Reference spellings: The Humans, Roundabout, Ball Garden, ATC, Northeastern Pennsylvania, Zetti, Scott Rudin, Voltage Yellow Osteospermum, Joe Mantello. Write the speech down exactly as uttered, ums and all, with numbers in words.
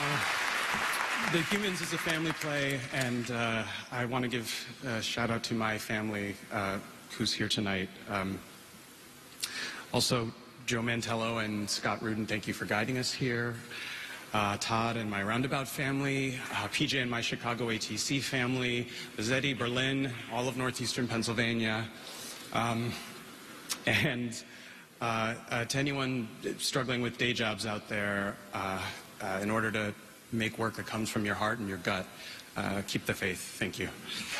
Uh, The Humans is a family play, and uh, I want to give a shout out to my family uh, who's here tonight. Um, also, Joe Mantello and Scott Rudin, thank you for guiding us here. Uh, Todd and my Roundabout family, uh, P J and my Chicago A T C family, the Zetti, Berlin, all of Northeastern Pennsylvania. Um, and uh, uh, to anyone struggling with day jobs out there, uh, uh, in order to make work that comes from your heart and your gut, uh, keep the faith. Thank you.